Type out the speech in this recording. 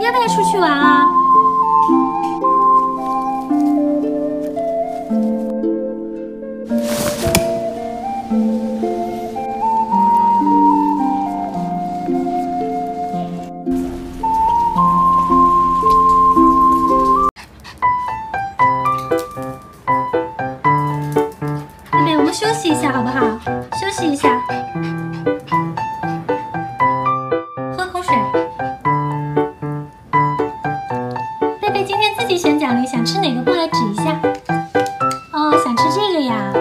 要不要出去玩啊？妹妹，我们休息一下好不好？休息一下。 想吃哪个过来指一下。哦，想吃这个呀。